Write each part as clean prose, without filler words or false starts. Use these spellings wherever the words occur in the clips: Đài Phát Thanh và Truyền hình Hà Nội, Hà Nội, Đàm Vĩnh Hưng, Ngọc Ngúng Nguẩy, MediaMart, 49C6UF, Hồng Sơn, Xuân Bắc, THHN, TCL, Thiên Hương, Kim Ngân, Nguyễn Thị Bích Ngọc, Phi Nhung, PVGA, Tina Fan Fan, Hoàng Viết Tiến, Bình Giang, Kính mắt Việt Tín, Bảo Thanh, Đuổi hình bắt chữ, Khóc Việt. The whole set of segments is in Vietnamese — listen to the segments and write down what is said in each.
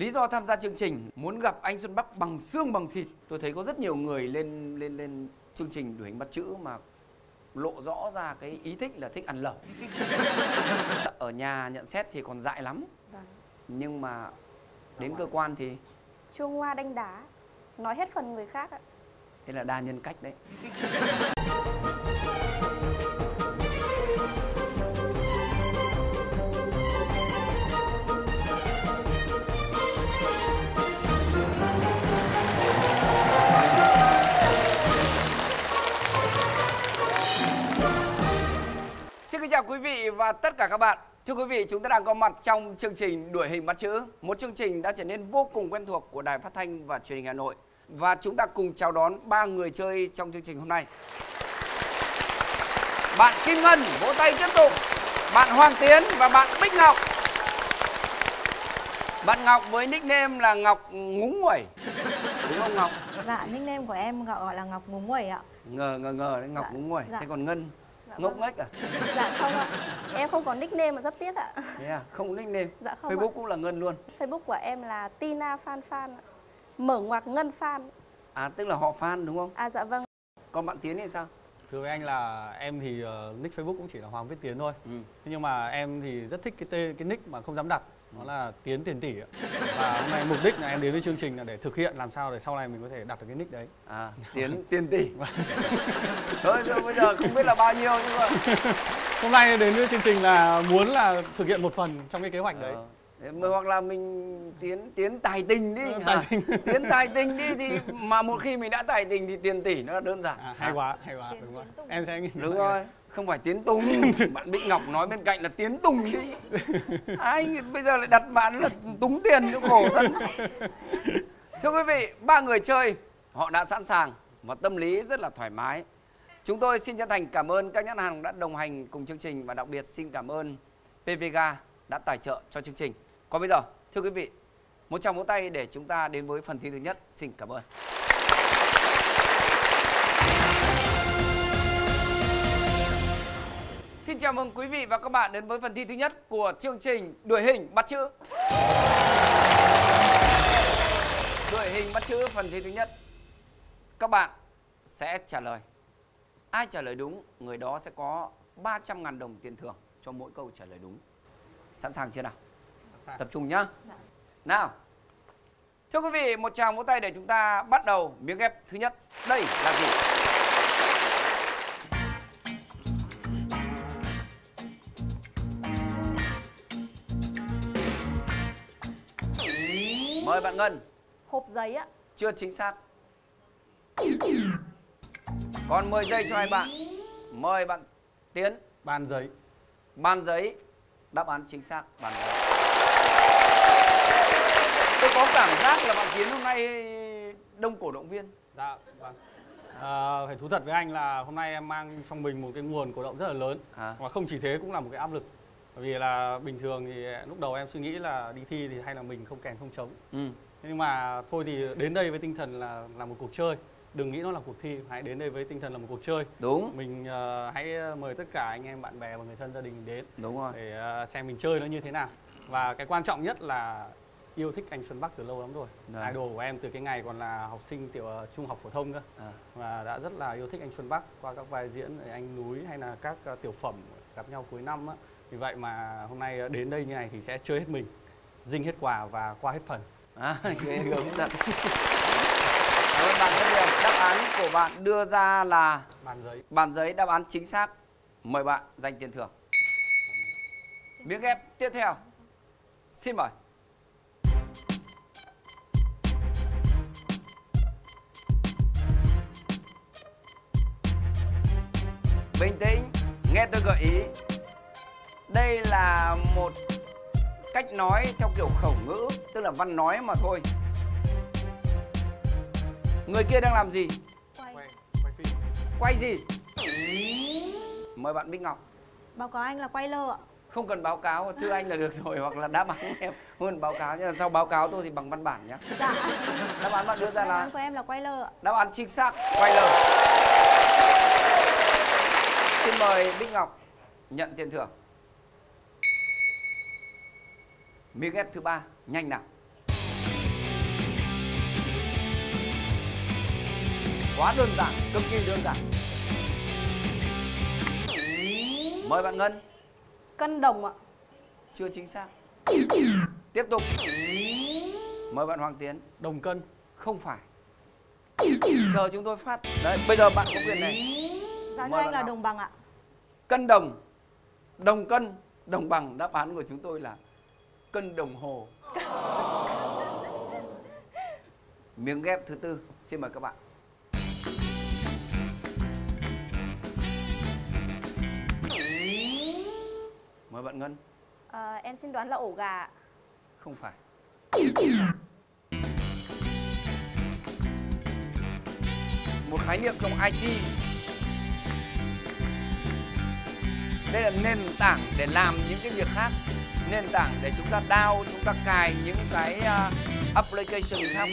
Lý do tham gia chương trình muốn gặp anh Xuân Bắc bằng xương bằng thịt. Tôi thấy có rất nhiều người lên chương trình Đuổi hình bắt chữ mà lộ rõ ra cái ý thích là thích ăn lẩu. Ở nhà nhận xét thì còn dại lắm. Vâng. Nhưng mà đến cơ quan thì chuông hoa đánh đá, nói hết phần người khác ạ. Thế là đa nhân cách đấy. Xin chào quý vị và tất cả các bạn. Thưa quý vị, chúng ta đang có mặt trong chương trình Đuổi hình bắt chữ, một chương trình đã trở nên vô cùng quen thuộc của Đài Phát Thanh và Truyền hình Hà Nội. Và chúng ta cùng chào đón 3 người chơi trong chương trình hôm nay. Bạn Kim Ngân, vỗ tay tiếp tục. Bạn Hoàng Tiến và bạn Bích Ngọc. Bạn Ngọc với nickname là Ngọc Ngúng Nguẩy. Đúng không Ngọc? Dạ, nickname của em gọi là Ngọc Ngúng Nguẩy ạ. Ngờ đấy, Ngọc Ngúng Nguẩy. Thế còn Ngân? Ngốc nghếch à? Dạ không ạ. Em không có nickname mà rất tiếc ạ. Thế à? Không có nickname? Dạ không. Facebook cũng là Ngân luôn. Facebook của em là Tina Fan Fan. Mở ngoặc Ngân Fan. À, tức là họ Fan đúng không? À dạ vâng. Còn bạn Tiến thì sao? Thưa với anh là em thì nick Facebook cũng chỉ là Hoàng Viết Tiến thôi. Thế nhưng mà em thì rất thích cái nick mà không dám đặt. Nó là Tiến Tiền Tỷ ạ. Và hôm nay mục đích là em đến với chương trình là để thực hiện làm sao để sau này mình có thể đặt được cái nick đấy. À, Tiến Tiền Tỷ. Thôi bây giờ không biết là bao nhiêu nhưng mà hôm nay đến với chương trình là muốn là thực hiện một phần trong cái kế hoạch đấy. Hoặc là mình tiến tài tình đi. Tiến tài tình đi thì mà một khi mình đã tài tình thì tiền tỷ nó là đơn giản. À, hay quá. Đúng rồi. Em sẽ nghĩ đúng rồi. Không phải Tiến Tùng. Bạn Bích Ngọc nói bên cạnh là Tiến Tùng đi. Anh bây giờ lại đặt bạn là Túng Tiền cho khổ thân. Thưa quý vị, 3 người chơi họ đã sẵn sàng và tâm lý rất là thoải mái. Chúng tôi xin chân thành cảm ơn các nhãn hàng đã đồng hành cùng chương trình và đặc biệt xin cảm ơn PVGA đã tài trợ cho chương trình. Còn bây giờ, thưa quý vị, một tràng vỗ tay để chúng ta đến với phần thi thứ nhất. Xin cảm ơn. Xin chào mừng quý vị và các bạn đến với phần thi thứ nhất của chương trình Đuổi hình bắt chữ. Đuổi hình bắt chữ phần thi thứ nhất. Các bạn sẽ trả lời. Ai trả lời đúng, người đó sẽ có 300.000 đồng tiền thưởng cho mỗi câu trả lời đúng. Sẵn sàng chưa nào? Tập trung nhá. Nào. Thưa quý vị, một tràng vỗ tay để chúng ta bắt đầu miếng ghép thứ nhất. Đây là gì? Mời bạn Ngân. Hộp giấy ạ. Chưa chính xác. Còn 10 giây cho hai bạn. Mời bạn Tiến. Bàn giấy. Bàn giấy. Đáp án chính xác, bàn giấy. Tôi có cảm giác là bạn Tiến hôm nay đông cổ động viên. Dạ, vâng. Phải thú thật với anh là hôm nay em mang trong mình một cái nguồn cổ động rất là lớn. Và không chỉ thế cũng là một cái áp lực. Bởi vì là bình thường thì lúc đầu em suy nghĩ là đi thi thì hay là mình không kèn không trống. Nhưng mà thôi thì đến đây với tinh thần là một cuộc chơi. Đừng nghĩ nó là cuộc thi, hãy đến đây với tinh thần là một cuộc chơi. Đúng. Mình hãy mời tất cả anh em, bạn bè và người thân gia đình đến. Đúng rồi. Để xem mình chơi nó như thế nào. Và cái quan trọng nhất là yêu thích anh Xuân Bắc từ lâu lắm rồi. Đấy. Idol của em từ cái ngày còn là học sinh tiểu trung học phổ thông cơ. Và đã rất là yêu thích anh Xuân Bắc qua các vai diễn Anh Núi hay là các tiểu phẩm Gặp Nhau Cuối Năm á. Vì vậy mà hôm nay đến đây như này thì sẽ chơi hết mình, dinh hết quà và qua hết phần. Cảm ơn bạn rất nhiều. Đáp án của bạn đưa ra là bàn giấy. Bàn giấy, đáp án chính xác. Mời bạn giành tiền thưởng. Miếng ghép tiếp theo. Xin mời. Bình tĩnh, nghe tôi gợi ý. Đây là một cách nói theo kiểu khẩu ngữ, tức là văn nói mà thôi. Người kia đang làm gì? Quay phim. Quay gì? Mời bạn Bích Ngọc. Báo cáo anh là quay lơ ạ. Không cần báo cáo, thưa anh là được rồi, hoặc là đáp án em hơn báo cáo nhá. Sau báo cáo tôi thì bằng văn bản nhá. Dạ. Đáp án bạn đưa ra là? Đáp án của em là quay lơ ạ. Đáp án chính xác, quay lơ. Xin mời Bích Ngọc nhận tiền thưởng. Miếng ghép thứ ba, nhanh nào. Quá đơn giản, cực kỳ đơn giản. Mời bạn Ngân. Cân đồng ạ. Chưa chính xác. Tiếp tục. Mời bạn Hoàng Tiến. Đồng cân. Không phải. Chờ chúng tôi phát. Đấy, bây giờ bạn có quyền này. Giá cho anh là đồng bằng ạ. Cân đồng, đồng cân, đồng bằng. Đáp án của chúng tôi là cân đồng hồ. Miếng ghép thứ tư, xin mời các bạn. Mời bạn Ngân. Em xin đoán là ổ gà. Không phải. Một khái niệm trong IT. Đây là nền tảng để làm những cái việc khác. Nền tảng để chúng ta download, chúng ta cài những cái application khác.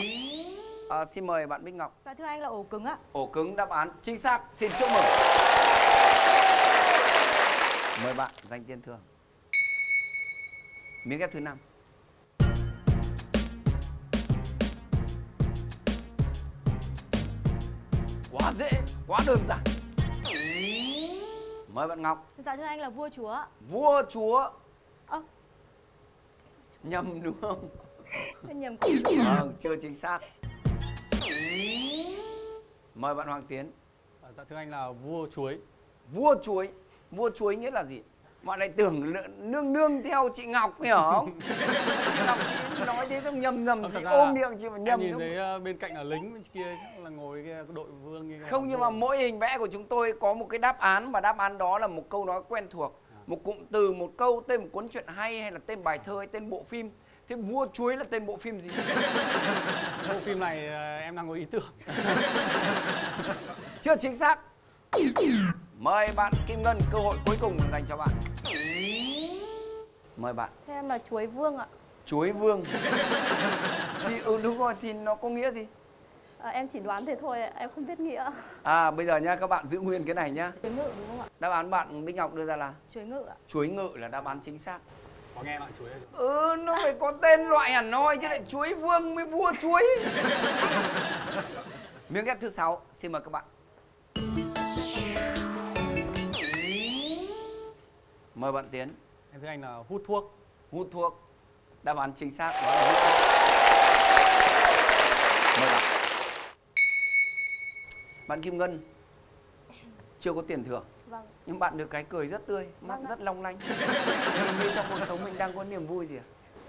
Xin mời bạn Bích Ngọc. Dạ thưa anh là ổ cứng ạ. Ổ cứng đáp án chính xác. Xin chúc mừng. Mời bạn Danh Tiên Thường. Miếng ghép thứ 5. Quá dễ, quá đơn giản. Mời bạn Ngọc. Dạ thưa anh là vua chúa. Vua chúa. Nhầm đúng không? Nhầm của chúa. Chưa chính xác. Mời bạn Hoàng Tiến. Dạ thưa anh là vua chuối. Vua chuối. Vua chuối nghĩa là gì? Mọi này tưởng nương nương theo chị Ngọc, hiểu không? Chị Ngọc chị nói thế xong nhầm chị ôm miệng chị mà nhầm. Nhìn thấy bên cạnh là lính bên kia chắc là ngồi kia đội vương kia. Không, nhưng mà mỗi hình vẽ của chúng tôi có một cái đáp án, và đáp án đó là một câu nói quen thuộc, một cụm từ, một câu, tên một cuốn truyện hay là tên bài thơ hay tên bộ phim. Thế vua chuối là tên bộ phim gì? Bộ phim này em đang có ý tưởng. Chưa chính xác. Mời bạn Kim Ngân, cơ hội cuối cùng dành cho bạn. Mời bạn. Thế em là chuối vương ạ. Chuối vương. Thì đúng rồi, thì nó có nghĩa gì? Em chỉ đoán thế thôi, em không biết nghĩa. Bây giờ nha, các bạn giữ nguyên cái này nhá. Chuối ngự đúng không ạ? Đáp án bạn Bích Ngọc đưa ra là? Chuối ngự ạ. Chuối ngự là đáp án chính xác. Có nghe loại chuối không? Nó phải có tên loại hẳn thôi, chứ lại chuối vương mới vua chuối. Miếng ghép thứ 6, xin mời các bạn. Mời bạn Tiến. Em thấy anh là hút thuốc. Hút thuốc. Đáp án chính xác đó là hút thuốc. Mời bạn. Bạn Kim Ngân chưa có tiền thưởng. Vâng. Nhưng bạn được cái cười rất tươi, mắt rất long lanh. Như trong cuộc sống mình đang có niềm vui gì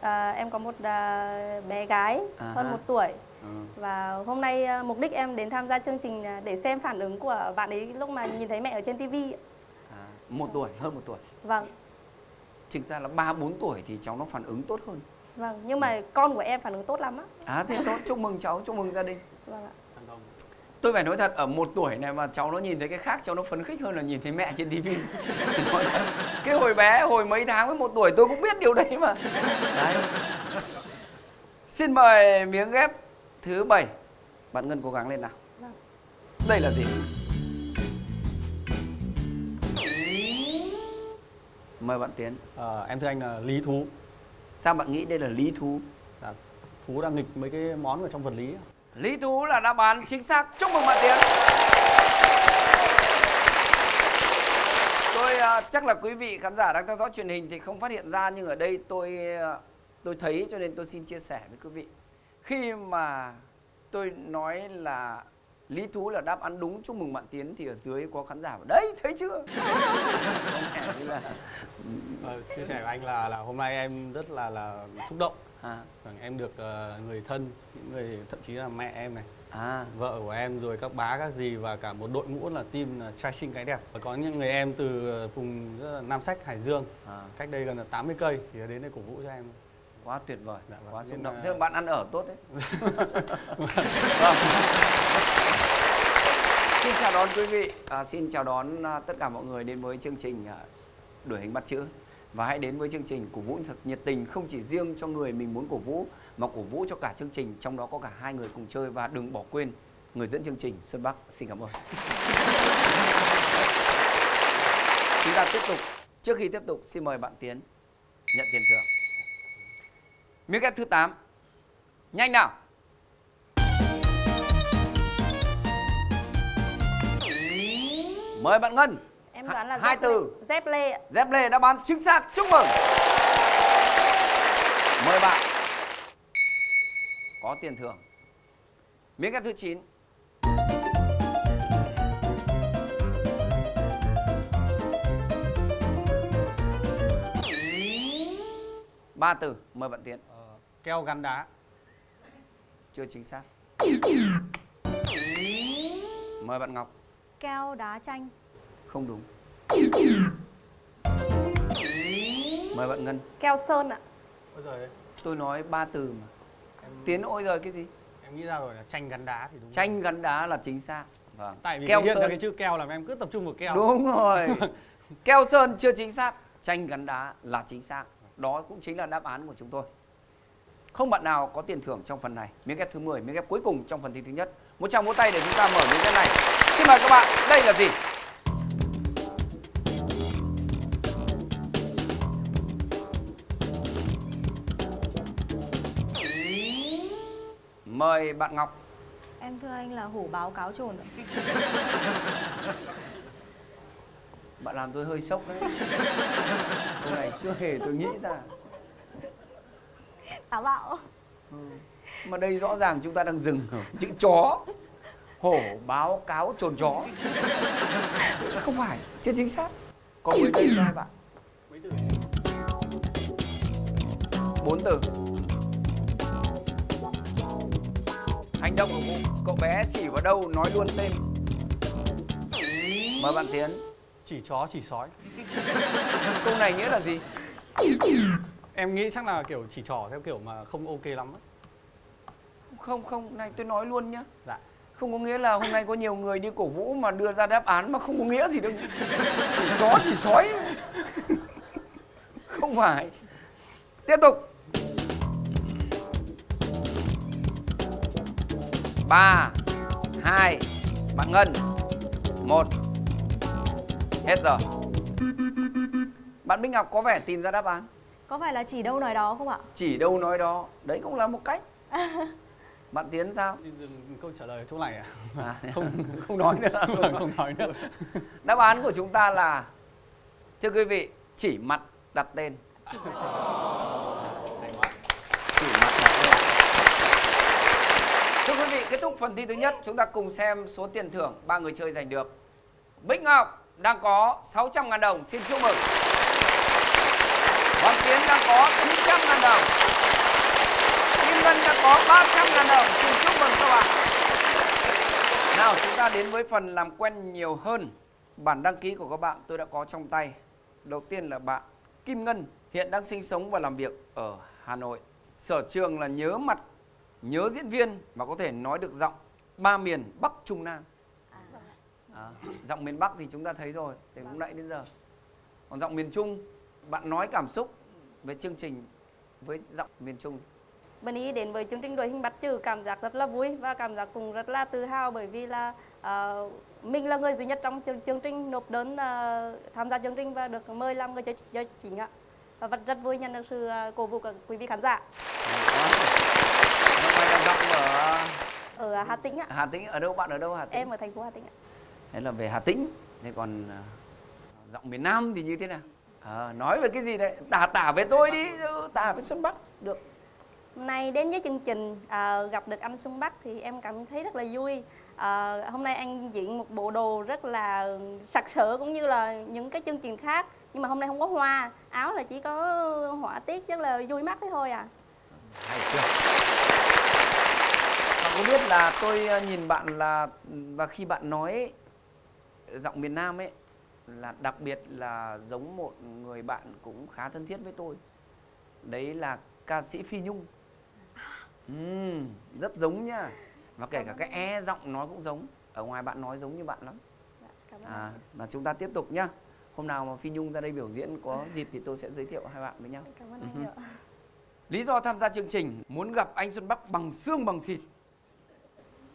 ạ? Em có một bé gái hơn 1 tuổi. Và hôm nay mục đích em đến tham gia chương trình để xem phản ứng của bạn ấy lúc mà nhìn thấy mẹ ở trên tivi. Một tuổi, hơn 1 tuổi. Vâng. Thực ra là 3-4 tuổi thì cháu nó phản ứng tốt hơn. Vâng, nhưng mà con của em phản ứng tốt lắm á. Thế tốt, chúc mừng cháu, chúc mừng gia đình. Vâng ạ. Tôi phải nói thật, ở 1 tuổi này mà cháu nó nhìn thấy cái khác, cháu nó phấn khích hơn là nhìn thấy mẹ trên TV. Cái hồi bé, hồi mấy tháng với 1 tuổi tôi cũng biết điều đấy mà. Đấy. Xin mời miếng ghép thứ 7. Bạn Ngân cố gắng lên nào. Vâng. Đây là gì? Mời bạn Tiến. Em thưa anh là lý thú. Sao bạn nghĩ đây là lý thú? Thú đang nghịch mấy cái món ở trong vật lý. Lý thú là đáp án chính xác. Chúc mừng bạn Tiến. Tôi chắc là quý vị khán giả đang theo dõi truyền hình thì không phát hiện ra, nhưng ở đây tôi thấy, cho nên tôi xin chia sẻ với quý vị. Khi mà tôi nói là lý thú là đáp án đúng, chúc mừng bạn Tiến, thì ở dưới có khán giả bảo, đấy, thấy chưa? Chia sẻ với anh là hôm nay em rất là xúc động. Em được người thân, những người thậm chí là mẹ em này, vợ của em, rồi các bá các dì và cả một đội ngũ là team là trai xinh gái đẹp. Và có những người em từ vùng Nam Sách, Hải Dương, cách đây gần là 80 cây thì đến đây cổ vũ cho em. Quá tuyệt vời, quá xúc động. Thế là bạn ăn ở tốt đấy. Xin chào đón quý vị, xin chào đón tất cả mọi người đến với chương trình Đuổi hình bắt chữ. Và hãy đến với chương trình cổ vũ thật nhiệt tình, không chỉ riêng cho người mình muốn cổ vũ mà cổ vũ cho cả chương trình, trong đó có cả hai người cùng chơi. Và đừng bỏ quên người dẫn chương trình Xuân Bắc. Xin cảm ơn. Chúng ta tiếp tục. Trước khi tiếp tục, xin mời bạn Tiến nhận tiền thưởng. Miếng ghép thứ 8. Nhanh nào. Mời bạn Ngân. Em đoán là hai từ. Dép lê ạ. Dép lê đã bán chính xác, chúc mừng. Mời bạn. Có tiền thưởng. Miếng ép thứ 9. Ba từ, mời bạn Tiến. Keo gắn đá. Chưa chính xác. Mời bạn Ngọc. Keo đá chanh. Không đúng. Mời bạn Ngân. Keo sơn ạ. Ôi giời ơi. Tôi nói ba từ mà. Em... Tiến ôi giời cái gì? Em nghĩ ra rồi là chanh gắn đá thì đúng. Chanh rồi. Gắn đá là chính xác. Vâng. Tại vì keo sơn là cái chữ keo làm em cứ tập trung vào keo. Đúng rồi. Keo sơn chưa chính xác, chanh gắn đá là chính xác. Đó cũng chính là đáp án của chúng tôi. Không bạn nào có tiền thưởng trong phần này. Miếng ghép thứ 10, miếng ghép cuối cùng trong phần thi thứ nhất. Một tràng vỗ tay để chúng ta mở miếng ghép này. Xin mời các bạn, đây là gì? Mời bạn Ngọc. Em thưa anh là hổ báo cáo trồn. Bạn làm tôi hơi sốc đấy. Câu này chưa hề tôi nghĩ ra. Táo bạo. Mà đây rõ ràng chúng ta đang dừng ở chữ chó. Hổ báo cáo trồn chó. Không phải, chưa chính xác. Có 10 giây cho hai bạn. 4 từ. Hành động của cậu bé chỉ vào đâu, nói luôn tên. Mời bạn Tiến. Chỉ chó, chỉ sói. Câu này nghĩa là gì? Em nghĩ chắc là kiểu chỉ trỏ theo kiểu mà không ok lắm ấy. Không, không, này tôi nói luôn nhá. Dạ. Không có nghĩa là hôm nay có nhiều người đi cổ vũ mà đưa ra đáp án mà không có nghĩa gì đâu. Chỉ chó, chỉ sói. Không phải. Tiếp tục. 3, 2, bạn Ngân. 1. Hết giờ. Bạn Minh Ngọc có vẻ tìm ra đáp án. Có phải là chỉ đâu nói đó không ạ? Chỉ đâu nói đó. Đấy cũng là một cách. Bạn Tiến sao? Câu trả lời chỗ này ạ? Không nói nữa. Không nói nữa. Đáp án của chúng ta là... Thưa quý vị, chỉ mặt đặt tên. Chỉ mặt đặt tên. Thưa quý vị, kết thúc phần thi thứ nhất. Chúng ta cùng xem số tiền thưởng 3 người chơi giành được. Bích Ngọc đang có 600.000 đồng. Xin chúc mừng. Văn Tiến đang có 900.000 đồng. Kim Ngân đang có 300.000 đồng. Xin chúc mừng các bạn. Nào, chúng ta đến với phần làm quen nhiều hơn. Bản đăng ký của các bạn tôi đã có trong tay. Đầu tiên là bạn Kim Ngân, hiện đang sinh sống và làm việc ở Hà Nội. Sở trường là nhớ mặt, nhớ diễn viên và có thể nói được giọng 3 miền Bắc Trung Nam. Giọng miền Bắc thì chúng ta thấy rồi, từ lúc nãy đến giờ. Còn giọng miền Trung, bạn nói cảm xúc về chương trình với giọng miền Trung. Bạn ý đến với chương trình Đuổi hình bắt chữ cảm giác rất là vui và cảm giác cũng rất là tự hào, bởi vì là mình là người duy nhất trong chương trình nộp đơn tham gia chương trình và được mời làm người chơi chính ạ. Và rất vui nhận được sự cổ vũ của quý vị khán giả. Hôm nay đang giọng ở Hà Tĩnh ạ. Hà Tĩnh, ở đâu bạn, ở đâu Hà Tĩnh? Em ở thành phố Hà Tĩnh ạ. Đấy là về Hà Tĩnh. Thế còn giọng miền Nam thì như thế nào? Nói về cái gì đấy? Tả về tôi đi, tả về Xuân Bắc được. Hôm nay đến với chương trình gặp được anh Xuân Bắc thì em cảm thấy rất là vui. Hôm nay anh diện một bộ đồ rất là sặc sỡ cũng như là những cái chương trình khác. Nhưng mà hôm nay không có hoa, áo là chỉ có họa tiết rất là vui mắt thế thôi à. Hay chưa? Bạn có biết là tôi nhìn bạn là, và khi bạn nói giọng miền Nam ấy, là đặc biệt là giống một người bạn cũng khá thân thiết với tôi. Đấy là ca sĩ Phi Nhung. Rất giống nha. Và kể cả cái giọng nói cũng giống. Ở ngoài bạn nói giống như bạn lắm. Mà chúng ta tiếp tục nhá. Hôm nào mà Phi Nhung ra đây biểu diễn có dịp thì tôi sẽ giới thiệu hai bạn với nhau. Cảm ơn anh. Lý do tham gia chương trình muốn gặp anh Xuân Bắc bằng xương bằng thịt.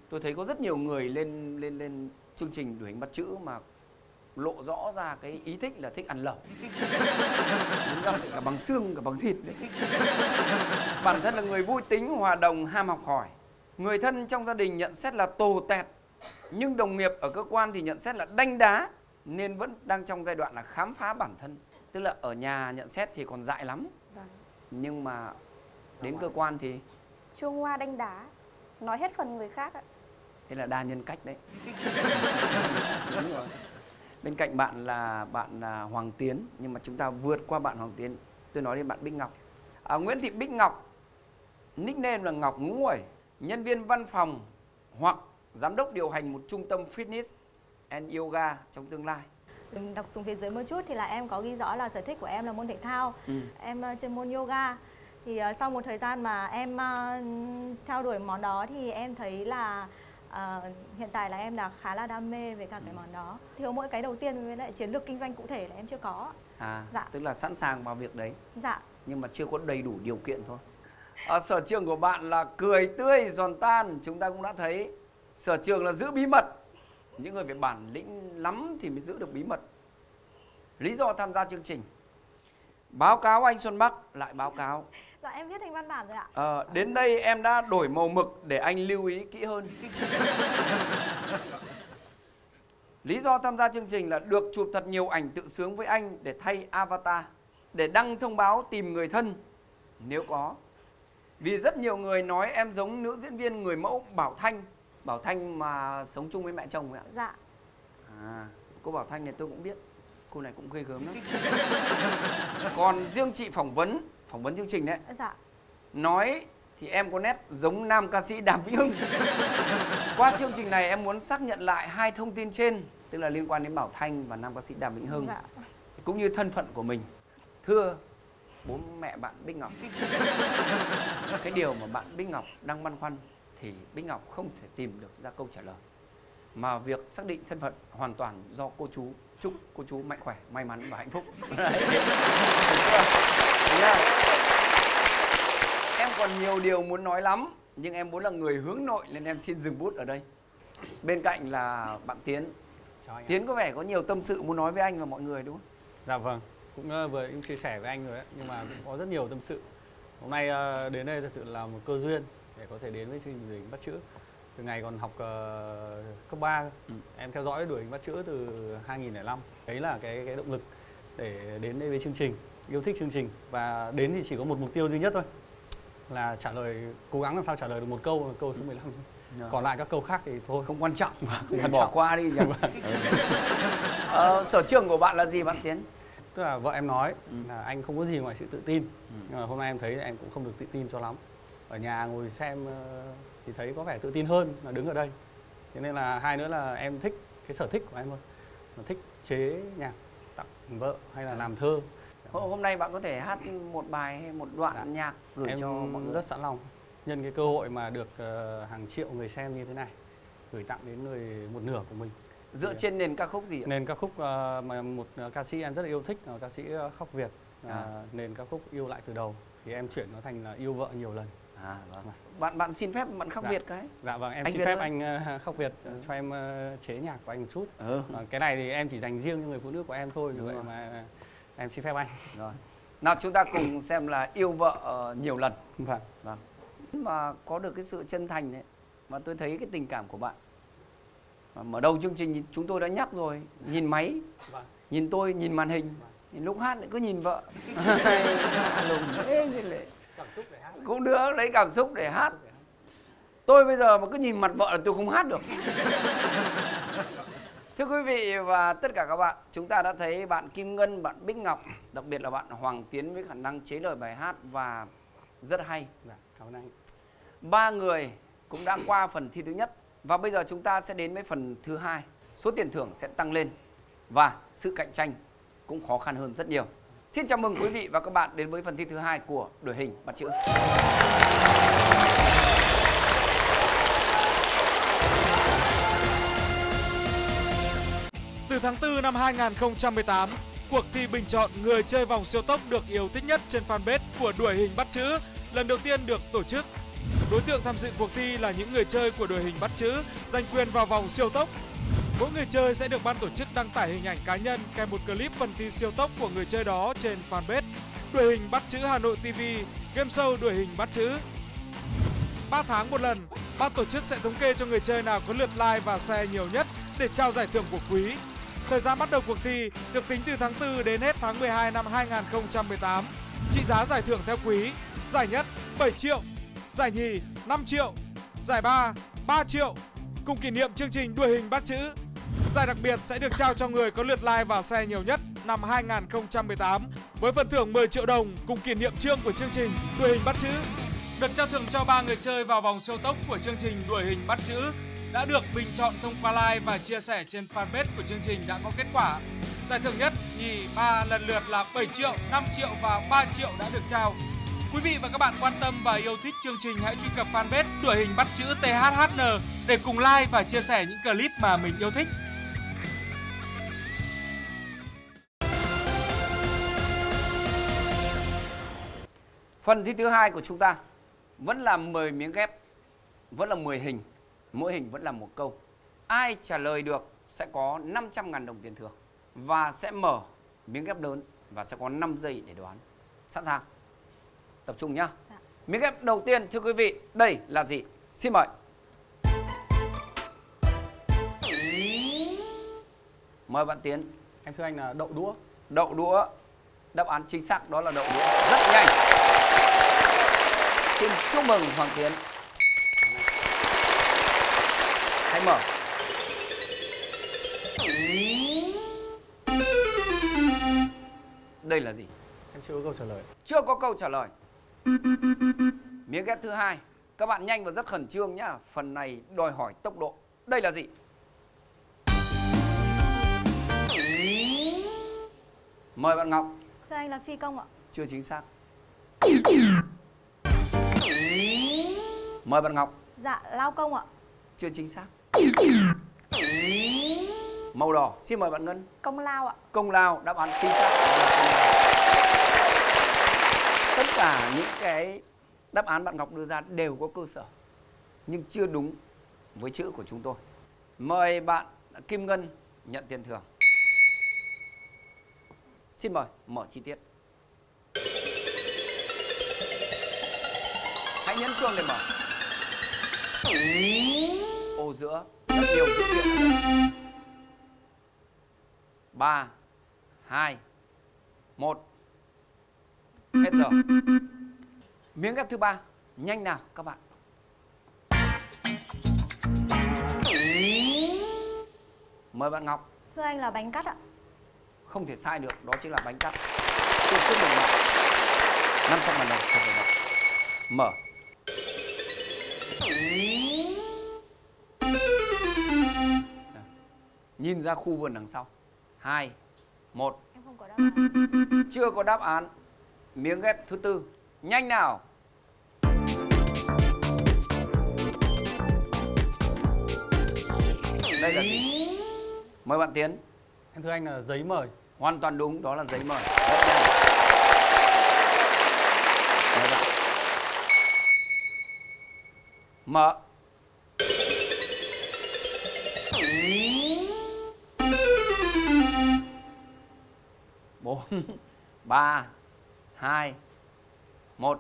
Tôi thấy có rất nhiều người lên chương trình Đuổi hình bắt chữ mà lộ rõ ra cái ý thích là thích ăn lẩu. Cả bằng xương, cả bằng thịt đấy. Bản thân là người vui tính, hòa đồng, ham học hỏi. Người thân trong gia đình nhận xét là tồ tẹt. Nhưng đồng nghiệp ở cơ quan thì nhận xét là đanh đá. nên vẫn đang trong giai đoạn là khám phá bản thân. Tức là ở nhà nhận xét thì còn dại lắm, vâng. Nhưng mà đến cơ quan thì chuông hoa đánh đá, nói hết phần người khác ạ. Thế là đa nhân cách đấy. Đúng rồi. Bên cạnh bạn là Hoàng Tiến, nhưng mà chúng ta vượt qua bạn Hoàng Tiến, tôi nói đến bạn Bích Ngọc. Nguyễn Thị Bích Ngọc, nickname là Ngọc Ngũ Uẩy, nhân viên văn phòng hoặc giám đốc điều hành một trung tâm fitness and yoga trong tương lai. Đọc xuống phía dưới một chút thì là em có ghi rõ là sở thích của em là môn thể thao, em chơi môn yoga. Thì sau một thời gian mà em theo đuổi món đó thì em thấy là hiện tại là em đã khá là đam mê về cả cái món đó. Thiếu mỗi cái đầu tiên với lại chiến lược kinh doanh cụ thể là em chưa có. Dạ. Tức là sẵn sàng vào việc đấy. Dạ. Nhưng mà chưa có đầy đủ điều kiện thôi. Sở trường của bạn là cười tươi giòn tan, chúng ta cũng đã thấy. Sở trường là giữ bí mật. Những người về bản lĩnh lắm thì mới giữ được bí mật. Lý do tham gia chương trình: báo cáo anh Xuân Bắc, lại báo cáo. Dạ em viết thành văn bản rồi ạ. Đến đây em đã đổi màu mực để anh lưu ý kỹ hơn. Lý do tham gia chương trình là được chụp thật nhiều ảnh tự sướng với anh để thay avatar, để đăng thông báo tìm người thân nếu có. Vì rất nhiều người nói em giống nữ diễn viên người mẫu Bảo Thanh. Bảo Thanh mà sống chung với mẹ chồng vậy ạ? Dạ. Cô Bảo Thanh này tôi cũng biết. Cô này cũng ghê gớm lắm. Còn riêng chị phỏng vấn chương trình đấy. Dạ. Nói thì em có nét giống nam ca sĩ Đàm Vĩnh Hưng. Qua chương trình này em muốn xác nhận lại hai thông tin trên, tức là liên quan đến Bảo Thanh và nam ca sĩ Đàm Vĩnh Hưng, dạ, cũng như thân phận của mình. Thưa bố mẹ bạn Bích Ngọc, cái điều mà bạn Bích Ngọc đang băn khoăn thì Bích Ngọc không thể tìm được ra câu trả lời, mà việc xác định thân phận hoàn toàn do cô chú. Chúc cô chú mạnh khỏe, may mắn và hạnh phúc. Em còn nhiều điều muốn nói lắm, nhưng em muốn là người hướng nội nên em xin dừng bút ở đây. Bên cạnh là bạn Tiến. Tiến có vẻ có nhiều tâm sự muốn nói với anh và mọi người đúng không? Dạ vâng, cũng vừa chia sẻ với anh rồi đấy, nhưng mà cũng có rất nhiều tâm sự. Hôm nay đến đây thật sự là một cơ duyên để có thể đến với chương trình Đuổi hình bắt chữ. Từ ngày còn học cấp 3, em theo dõi Đuổi hình bắt chữ từ 2005. Đấy là cái động lực để đến đây với chương trình, yêu thích chương trình. Và đến thì chỉ có một mục tiêu duy nhất thôi, là trả lời, cố gắng làm sao trả lời được một câu, câu số 15. Còn lại các câu khác thì thôi, không quan trọng, bỏ qua đi. Sở trường của bạn là gì bạn Tiến? Tức là vợ em nói là anh không có gì ngoài sự tự tin. Nhưng mà hôm nay em thấy em cũng không được tự tin cho lắm. Ở nhà ngồi xem thì thấy có vẻ tự tin hơn là đứng ở đây. Thế nên là hai nữa là em thích cái sở thích của em thôi, là thích chế nhạc, tặng vợ hay là làm thơ. Hôm nay bạn có thể hát một bài hay một đoạn nhạc gửi em cho mọi người. Rất sẵn lòng. Nhân cái cơ hội mà được hàng triệu người xem như thế này, gửi tặng đến người một nửa của mình. Dựa thì trên nền ca khúc gì ạ? Nền ca khúc mà một ca sĩ em rất là yêu thích là ca sĩ Khóc Việt. Nền ca khúc Yêu Lại Từ Đầu thì em chuyển nó thành là Yêu Vợ Nhiều Lần. Vâng. Bạn xin phép bạn Khóc Việt cái. Dạ vâng, em anh xin Việt phép thôi. Anh Khóc Việt cho em chế nhạc của anh một chút. Cái này thì em chỉ dành riêng cho người phụ nữ của em thôi, vậy mà em xin phép anh. Rồi. Nào chúng ta cùng xem là Yêu Vợ Nhiều Lần. Vâng. Vâng. Mà có được cái sự chân thành đấy, mà tôi thấy cái tình cảm của bạn. Mà mở đầu chương trình chúng tôi đã nhắc rồi, nhìn máy, nhìn tôi, nhìn màn hình, nhìn lúc hát lại cứ nhìn vợ. Cũng được, lấy cảm xúc để hát. Tôi bây giờ mà cứ nhìn mặt vợ là tôi không hát được. Thưa quý vị và tất cả các bạn, chúng ta đã thấy bạn Kim Ngân, bạn Bích Ngọc, đặc biệt là bạn Hoàng Tiến với khả năng chế lời bài hát và rất hay. Ba người cũng đã qua phần thi thứ nhất và bây giờ chúng ta sẽ đến với phần thứ hai. Số tiền thưởng sẽ tăng lên và sự cạnh tranh cũng khó khăn hơn rất nhiều. Xin chào mừng quý vị và các bạn đến với phần thi thứ hai của Đuổi hình bắt chữ. Từ tháng 4 năm 2018, cuộc thi bình chọn người chơi vòng siêu tốc được yêu thích nhất trên fanpage của Đuổi hình bắt chữ lần đầu tiên được tổ chức. Đối tượng tham dự cuộc thi là những người chơi của Đuổi hình bắt chữ giành quyền vào vòng siêu tốc. Mỗi người chơi sẽ được ban tổ chức đăng tải hình ảnh cá nhân kèm một clip phần thi siêu tốc của người chơi đó trên fanpage Đuổi hình bắt chữ Hà Nội TV, game show Đuổi hình bắt chữ. 3 tháng một lần, ban tổ chức sẽ thống kê cho người chơi nào có lượt like và share nhiều nhất để trao giải thưởng của quý. Thời gian bắt đầu cuộc thi được tính từ tháng 4 đến hết tháng 12 năm 2018. Trị giá giải thưởng theo quý: giải nhất 7 triệu, giải nhì 5 triệu, giải ba 3 triệu. Cùng kỷ niệm chương trình Đuổi hình bắt chữ. Giải đặc biệt sẽ được trao cho người có lượt like và share nhiều nhất năm 2018 với phần thưởng 10 triệu đồng cùng kỷ niệm chương của chương trình Đuổi hình bắt chữ. Việc trao thưởng cho 3 người chơi vào vòng siêu tốc của chương trình Đuổi hình bắt chữ đã được bình chọn thông qua like và chia sẻ trên fanpage của chương trình đã có kết quả. Giải thưởng nhất, nhì, ba lần lượt là 7 triệu, 5 triệu và 3 triệu đã được trao. Quý vị và các bạn quan tâm và yêu thích chương trình hãy truy cập fanpage Đuổi hình bắt chữ THHN để cùng like và chia sẻ những clip mà mình yêu thích. Phần thi thứ hai của chúng ta vẫn là 10 miếng ghép, vẫn là 10 hình, mỗi hình vẫn là một câu. Ai trả lời được sẽ có 500.000 đồng tiền thưởng và sẽ mở miếng ghép lớn và sẽ có 5 giây để đoán. Sẵn sàng? Tập trung nhá. Miếng ghép đầu tiên thưa quý vị, đây là gì? Xin mời. Mời bạn Tiến. Em thưa anh là đậu đũa. Đậu đũa. Đáp án chính xác đó là đậu đũa. Rất nhanh. Xin chúc mừng Hoàng Tiến. Hãy mở. Đây là gì? Em chưa có câu trả lời. Chưa có câu trả lời. Miếng ghép thứ hai. Các bạn nhanh và rất khẩn trương nhá. Phần này đòi hỏi tốc độ. Đây là gì? Mời bạn Ngọc. Thưa anh là phi công ạ. Chưa chính xác. Mời bạn Ngọc. Dạ, lao công ạ. Chưa chính xác. Màu đỏ, xin mời bạn Ngân. Công lao ạ. Công lao, đáp án chính xác. Tất cả những cái đáp án bạn Ngọc đưa ra đều có cơ sở, nhưng chưa đúng với chữ của chúng tôi. Mời bạn Kim Ngân nhận tiền thưởng. Xin mời, mở chi tiết. Hãy nhấn chuông để mở. Ô giữa, rất nhiều dữ liệu. 3, 2, 1. Hết giờ. Miếng ghép thứ ba, nhanh nào các bạn. Mời bạn Ngọc. Thưa anh là bánh cắt ạ. Không thể sai được, đó chính là bánh cắt. Tôi chúc mừng bạn. 500.000 đồng. Mở. Nào. Nhìn ra khu vườn đằng sau. 2, 1. Em không có đáp án. Chưa có đáp án. Miếng ghép thứ tư. Nhanh nào. Đây là gì? Mời bạn Tiến. Em thưa anh là giấy mời. Hoàn toàn đúng, đó là giấy mời. Mở. Bốn, ba, hai, một.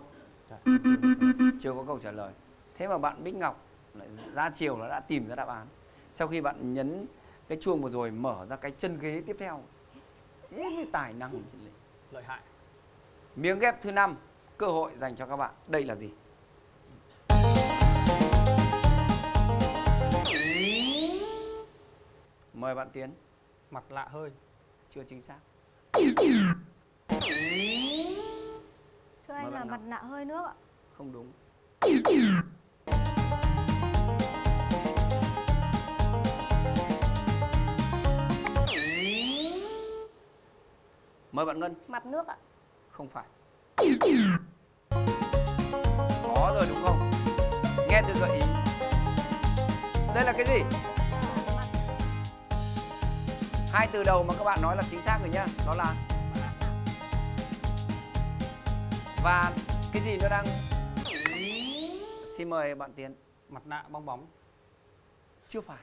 Chưa có câu trả lời. Thế mà bạn Bích Ngọc lại ra chiều nó đã tìm ra đáp án. Sau khi bạn nhấn cái chuông vừa rồi mở ra cái chân ghế tiếp theo. Tài năng lợi hại. Miếng ghép thứ 5, cơ hội dành cho các bạn. Đây là gì? Mời bạn Tiến. Mặt lạ hơi. Chưa chính xác. Thưa anh là mặt nạ hơi nước ạ. Không đúng. Mời bạn Ngân. Mặt nước ạ. Không phải. Có rồi đúng không? Nghe từ gợi ý. Đây là cái gì? Hai từ đầu mà các bạn nói là chính xác rồi nhá. Đó là... Và cái gì nó đang... Xin mời bạn Tiến. Mặt nạ bong bóng. Chưa phải.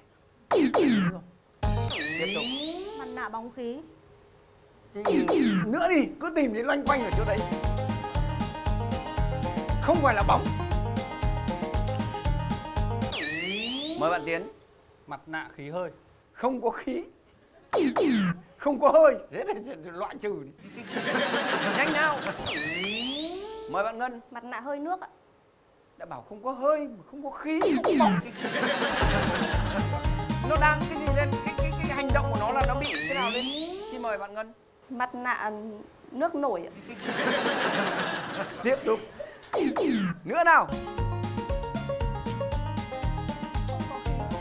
Đúng rồi. Tiếp tục. Mặt nạ bóng khí. Nữa đi, cứ tìm đến loanh quanh ở chỗ đấy. Không phải là bóng. Mời bạn Tiến. Mặt nạ khí hơi. Không có khí. Không có hơi, thế là loại trừ. Nhanh nào. Mời bạn Ngân. Mặt nạ hơi nước ạ. Đã bảo không có hơi, không có khí, không có bóng. Nó đang cái gì lên, cái hành động của nó là nó bị thế nào lên. Xin mời bạn Ngân. Mặt nạ nước nổi ạ. Tiếp tục. Nữa nào.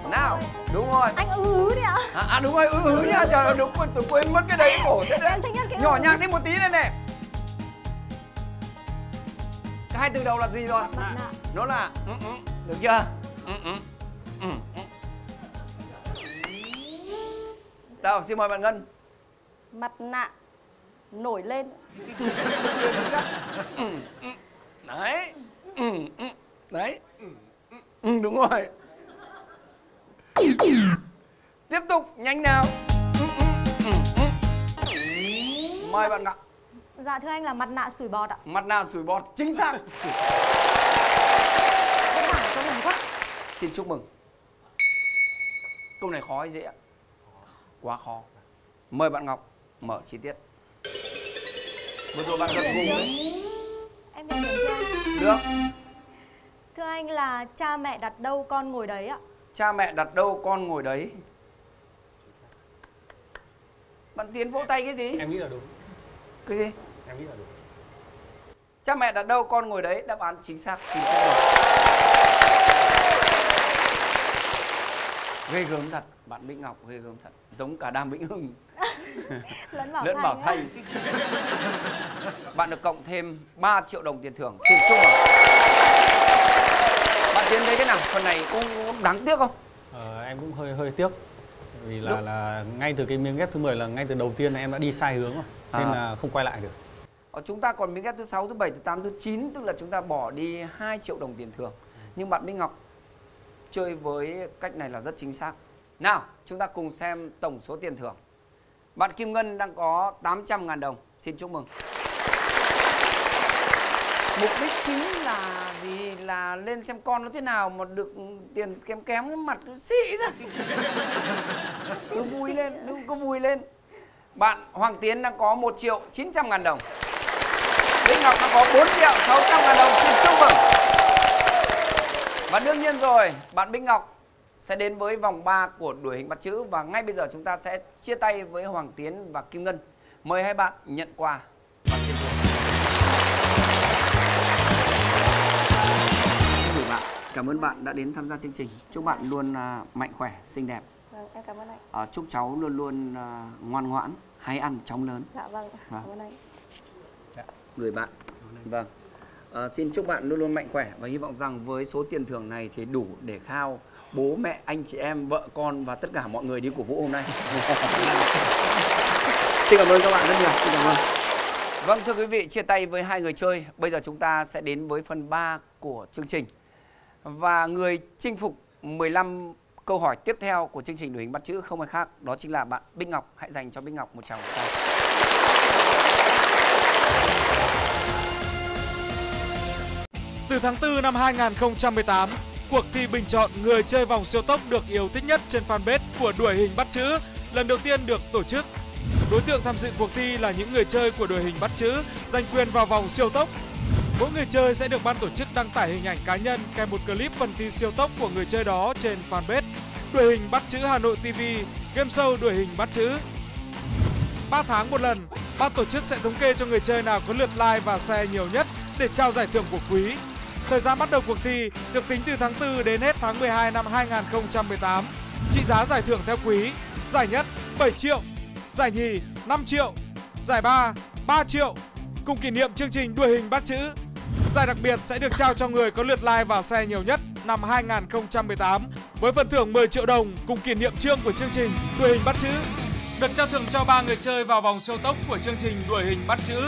Nào, đúng rồi. Anh ứ đi ạ. À đúng rồi, ứ nhá. Trời ơi, đúng rồi, tôi quên mất cái đấy, khổ thế đấy. Nhỏ nhạc đi một tí lên này. Cái hai từ đầu là gì rồi? Nó là được chưa? Đâu, xin mời bạn Ngân. Mặt nạ nổi lên. Đấy. Đấy. Đúng rồi. Tiếp tục, nhanh nào. Mời bạn ạ. Dạ thưa anh là mặt nạ sủi bọt ạ. Mặt nạ sủi bọt, chính xác. Câu này quá. Xin chúc mừng. Câu này khó hay dễ ạ? Quá khó. Mời bạn Ngọc mở chi tiết. Vừa rồi bạn gật gù đấy. Em nhận điểm cho anh. Được. Thưa anh là cha mẹ đặt đâu con ngồi đấy ạ. Cha mẹ đặt đâu con ngồi đấy. Bạn Tiến vỗ tay cái gì? Em nghĩ là đúng. Cái gì? Em nghĩ là đúng. Cha mẹ đặt đâu con ngồi đấy, đáp án chính xác. Xin chúc mừng. Ghê gớm thật, bạn Bích Ngọc ghê gớm thật, giống cả Đàm Vĩnh Hưng. Lẫn Bảo Thanh. Bạn được cộng thêm 3 triệu đồng tiền thưởng. Xin chúc mừng. Bạn Tiến thấy thế nào? Phần này cũng đáng tiếc không? Em cũng hơi tiếc. Vì là ngay từ cái miếng ghép thứ 10 là ngay từ đầu tiên là em đã đi sai hướng rồi. Nên là không quay lại được. Chúng ta còn miếng ghép thứ 6, thứ 7, thứ 8, thứ 9. Tức là chúng ta bỏ đi 2 triệu đồng tiền thưởng. Nhưng bạn Minh Ngọc chơi với cách này là rất chính xác. Nào, chúng ta cùng xem tổng số tiền thưởng. Bạn Kim Ngân đang có 800.000 đồng. Xin chúc mừng. Mục đích chính là vì là lên xem con nó thế nào mà được tiền kém kém, mặt nó xị ra. Cứ vui lên, đừng có vui lên. Bạn Hoàng Tiến đang có 1.900.000 đồng. Đinh Ngọc đang có 4.600.000 đồng. Xin chúc mừng. Và đương nhiên rồi, bạn Bích Ngọc sẽ đến với vòng 3 của đuổi hình bắt chữ. Và ngay bây giờ chúng ta sẽ chia tay với Hoàng Tiến và Kim Ngân. Mời hai bạn nhận quà. Cảm ơn bạn đã đến tham gia chương trình. Chúc bạn luôn mạnh khỏe, xinh đẹp. Vâng, em cảm ơn anh. Chúc cháu luôn luôn ngoan ngoãn, hay ăn chóng lớn. Dạ vâng, cảm ơn anh. Người bạn. Vâng. Xin chúc bạn luôn luôn mạnh khỏe và hy vọng rằng với số tiền thưởng này thì đủ để khao bố mẹ, anh chị em, vợ con và tất cả mọi người đi cổ vũ hôm nay. Xin cảm ơn các bạn rất nhiều. Xin cảm ơn. Vâng, thưa quý vị, chia tay với hai người chơi. Bây giờ chúng ta sẽ đến với phần 3 của chương trình. Và người chinh phục 15 câu hỏi tiếp theo của chương trình đuổi hình bắt chữ không ai khác, đó chính là bạn Bích Ngọc. Hãy dành cho Bích Ngọc một tràng vỗ tay. Từ tháng 4 năm 2018, cuộc thi bình chọn người chơi vòng siêu tốc được yêu thích nhất trên fanpage của đuổi hình bắt chữ lần đầu tiên được tổ chức. Đối tượng tham dự cuộc thi là những người chơi của đuổi hình bắt chữ giành quyền vào vòng siêu tốc. Mỗi người chơi sẽ được ban tổ chức đăng tải hình ảnh cá nhân kèm một clip phần thi siêu tốc của người chơi đó trên fanpage Đuổi hình bắt chữ Hà Nội TV, game show đuổi hình bắt chữ. 3 tháng một lần, ban tổ chức sẽ thống kê cho người chơi nào có lượt like và share nhiều nhất để trao giải thưởng của quý. Thời gian bắt đầu cuộc thi được tính từ tháng 4 đến hết tháng 12 năm 2018. Trị giá giải thưởng theo quý: giải nhất 7 triệu, giải nhì 5 triệu, giải ba 3 triệu. Cùng kỷ niệm chương trình đuổi hình bắt chữ, giải đặc biệt sẽ được trao cho người có lượt like và share nhiều nhất năm 2018 với phần thưởng 10 triệu đồng cùng kỷ niệm chương của chương trình đuổi hình bắt chữ. Đợt trao thưởng cho 3 người chơi vào vòng siêu tốc của chương trình đuổi hình bắt chữ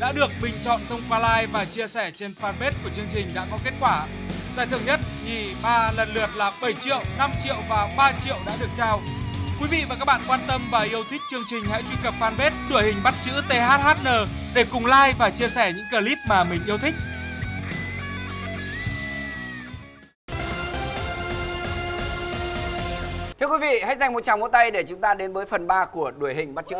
đã được bình chọn thông qua like và chia sẻ trên fanpage của chương trình đã có kết quả. Giải thưởng nhất, nhì, ba lần lượt là 7 triệu, 5 triệu và 3 triệu đã được trao. Quý vị và các bạn quan tâm và yêu thích chương trình hãy truy cập fanpage đuổi hình bắt chữ THHN để cùng like và chia sẻ những clip mà mình yêu thích. Thưa quý vị, hãy dành một tràng vỗ tay để chúng ta đến với phần 3 của Đuổi hình bắt chữ.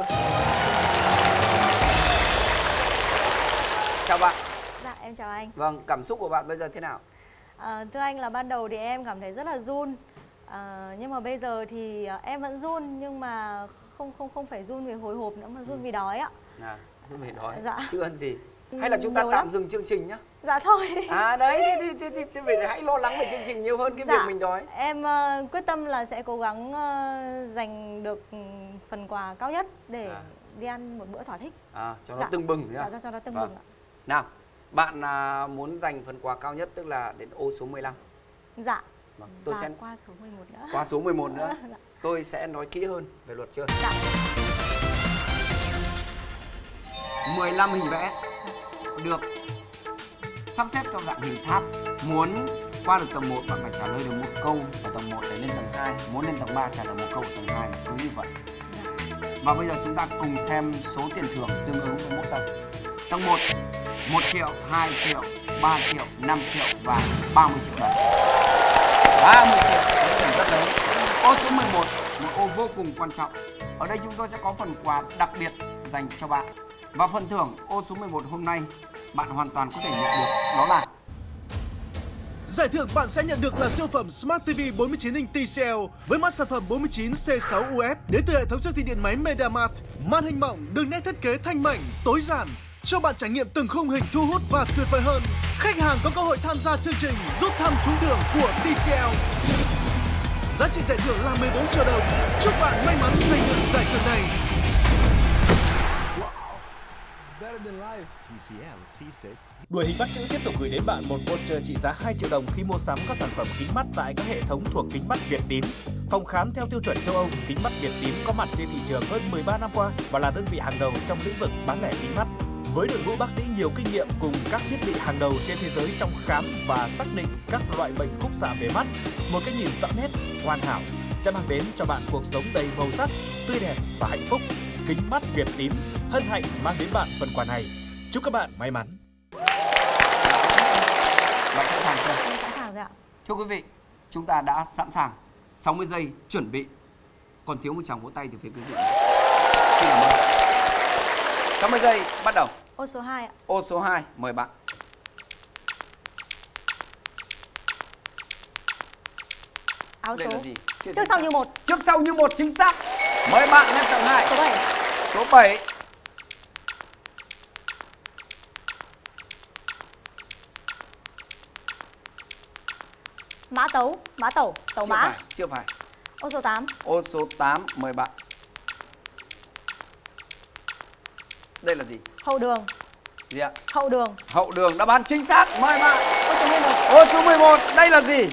Chào bạn. Dạ, em chào anh. Vâng, cảm xúc của bạn bây giờ thế nào? Thưa anh, là ban đầu thì em cảm thấy rất là run. Nhưng mà bây giờ thì em vẫn run, nhưng mà không phải run vì hồi hộp nữa, mà run vì đói ạ. Run vì đói. Dạ. Chứ ăn gì? Hay là chúng ta tạm dừng chương trình nhá. Dạ thôi. À đấy, thì hãy lo lắng về chương trình nhiều hơn cái việc mình đói. Em quyết tâm là sẽ cố gắng giành được phần quà cao nhất để đi ăn một bữa thỏa thích. Cho nó tưng bừng. Cho nó tưng bừng. Nào, bạn muốn giành phần quà cao nhất tức là đến ô số 15. Dạ. Tôi sẽ qua số 11 nữa. Qua số 11 nữa. Tôi sẽ nói kỹ hơn về luật chơi. Dạ. 15 hình vẽ được sắp xếp trong dạng hình tháp. Muốn qua được tầng 1 bạn phải trả lời được một câu ở tầng 1 để lên tầng 2. Muốn lên tầng 3 trả lời một câu ở tầng 2, cứ như vậy. Và bây giờ chúng ta cùng xem số tiền thưởng tương ứng với mỗi tầng. Tầng 1, 1 triệu, 2 triệu, 3 triệu, 5 triệu và 30 triệu đồng. 30 triệu, số tiền rất lớn. Ô số 11, một ô vô cùng quan trọng. Ở đây chúng tôi sẽ có phần quà đặc biệt dành cho bạn. Và phần thưởng ô số 11 hôm nay bạn hoàn toàn có thể nhận được đó là giải thưởng bạn sẽ nhận được là siêu phẩm Smart TV 49 inch TCL với mã sản phẩm 49C6UF đến từ hệ thống siêu thị điện máy MediaMart. Màn hình mỏng, đường nét thiết kế thanh mảnh, tối giản cho bạn trải nghiệm từng khung hình thu hút và tuyệt vời hơn. Khách hàng có cơ hội tham gia chương trình rút thăm trúng thưởng của TCL. Giá trị giải thưởng là 14 triệu đồng. Chúc bạn may mắn giành được giải thưởng này. Đuổi hình bắt chữ tiếp tục gửi đến bạn một voucher trị giá 2 triệu đồng khi mua sắm các sản phẩm kính mắt tại các hệ thống thuộc Kính mắt Việt Tín. Phòng khám theo tiêu chuẩn châu Âu, Kính mắt Việt Tín có mặt trên thị trường hơn 13 năm qua và là đơn vị hàng đầu trong lĩnh vực bán lẻ kính mắt. Với đội ngũ bác sĩ nhiều kinh nghiệm cùng các thiết bị hàng đầu trên thế giới trong khám và xác định các loại bệnh khúc xạ về mắt, một cái nhìn rõ nét, hoàn hảo sẽ mang đến cho bạn cuộc sống đầy màu sắc, tươi đẹp và hạnh phúc. Kính mắt Việt Tín hân hạnh mang đến bạn phần quà này. Chúc các bạn may mắn. Bạn sẵn sàng chưa? Sẵn sàng rồi ạ. Thưa quý vị, chúng ta đã sẵn sàng. 60 giây chuẩn bị. Còn thiếu một tràng vỗ tay từ phía quý vị. Xin cảm ơn. 60 giây bắt đầu. Ô số 2 ạ. Ô số 2 mời bạn. Áo số. Trước sau như một. Trước sau như một, chính xác. Mời bạn lên tầng 2. Số 7. Số 7. Mã tấu, mã tẩu, tẩu mã. Chưa phải. Ô số 8. Ô số 8 mời bạn. Đây là gì? Hậu đường. Gì ạ? Hậu đường. Hậu đường, đáp án chính xác. Mời bạn. Ô số 11. Ô số 11, đây là gì?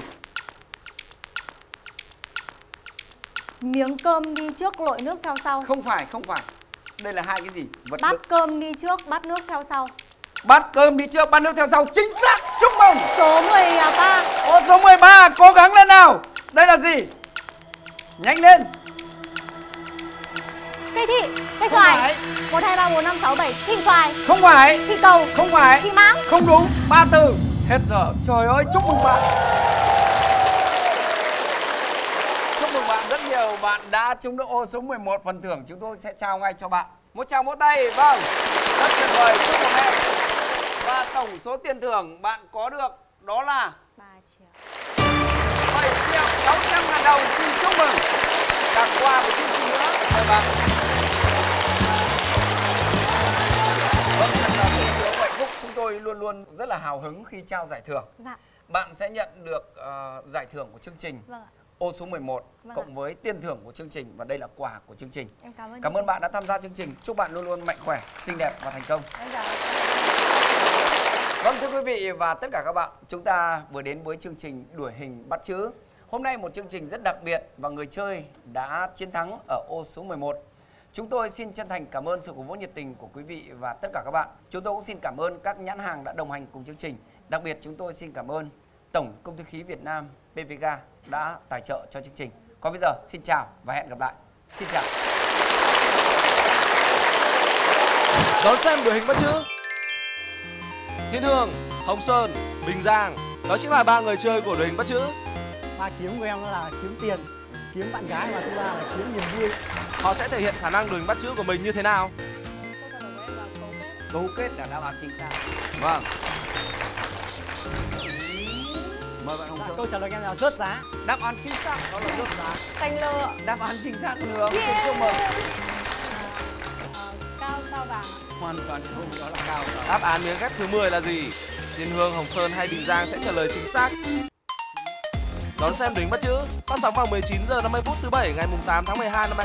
Miếng cơm đi trước lội nước theo sau. Không phải, không phải. Đây là hai cái gì? Vật bát nước. Cơm đi trước, bát nước theo sau. Bát cơm đi trước, bát nước theo sau. Chính xác, chúc mừng. Số 13. Ô số 13, cố gắng lên nào. Đây là gì? Nhanh lên. Cây thị, cây xoài. 1, 2, 3, 4, 5, 6, 7. Thị xoài. Không phải. Thị cầu. Không phải. Thị mãng. Không đúng, 3 từ. Hết giờ, trời ơi, chúc mừng bạn. Rất nhiều bạn đã trúng được ô số 11, phần thưởng chúng tôi sẽ trao ngay cho bạn. Một tràng vỗ tay, vâng, rất tuyệt vời, chúc mừng em. Và tổng số tiền thưởng bạn có được đó là 3 triệu 7 triệu 600 ngàn đồng, xin chúc mừng. Tặng quà của chương trình nữa, mời bạn. Vâng, thật là sự sướng hạnh phúc, chúng tôi luôn luôn rất là hào hứng khi trao giải thưởng. Dạ. Bạn sẽ nhận được giải thưởng của chương trình. Vâng ạ. Ô số 11 cộng với tiền thưởng của chương trình và đây là quà của chương trình. Em cảm ơn bạn đã tham gia chương trình. Chúc bạn luôn luôn mạnh khỏe, xinh đẹp và thành công. Vâng, thưa quý vị và tất cả các bạn, chúng ta vừa đến với chương trình Đuổi hình bắt chữ. Hôm nay một chương trình rất đặc biệt và người chơi đã chiến thắng ở ô số 11. Chúng tôi xin chân thành cảm ơn sự cổ vũ nhiệt tình của quý vị và tất cả các bạn. Chúng tôi cũng xin cảm ơn các nhãn hàng đã đồng hành cùng chương trình. Đặc biệt chúng tôi xin cảm ơn Tổng Công ty Khí Việt Nam PVGA đã tài trợ cho chương trình. Còn bây giờ xin chào và hẹn gặp lại. Xin chào. Đón xem Đuổi hình bắt chữ. Thiên Hương, Hồng Sơn, Bình Giang. Đó chính là ba người chơi của Đuổi hình bắt chữ. Ba kiếm của em là kiếm tiền. kiếm bạn gái và thứ ba là kiếm niềm vui. Họ sẽ thể hiện khả năng đuổi hình bắt chữ của mình như thế nào? Cấu kết là đáp án chính xác. Vâng. Mời bạn Hồng Sơn. Câu trả lời em là rớt giá. Đáp án chính xác đó là rớt giá. Canh lơ. Đáp án chính xác nữa. Chúc mừng. Cao sao vàng. Hoàn toàn đúng, đó là cao. Đáp án miếng ghép thứ 10 là gì? Thiên Hương, Hồng Sơn hay Bình Giang sẽ trả lời chính xác. Đón xem đuổi hình bắt chữ phát sóng vào 19h50 phút thứ 7 ngày mùng 8 tháng 12 năm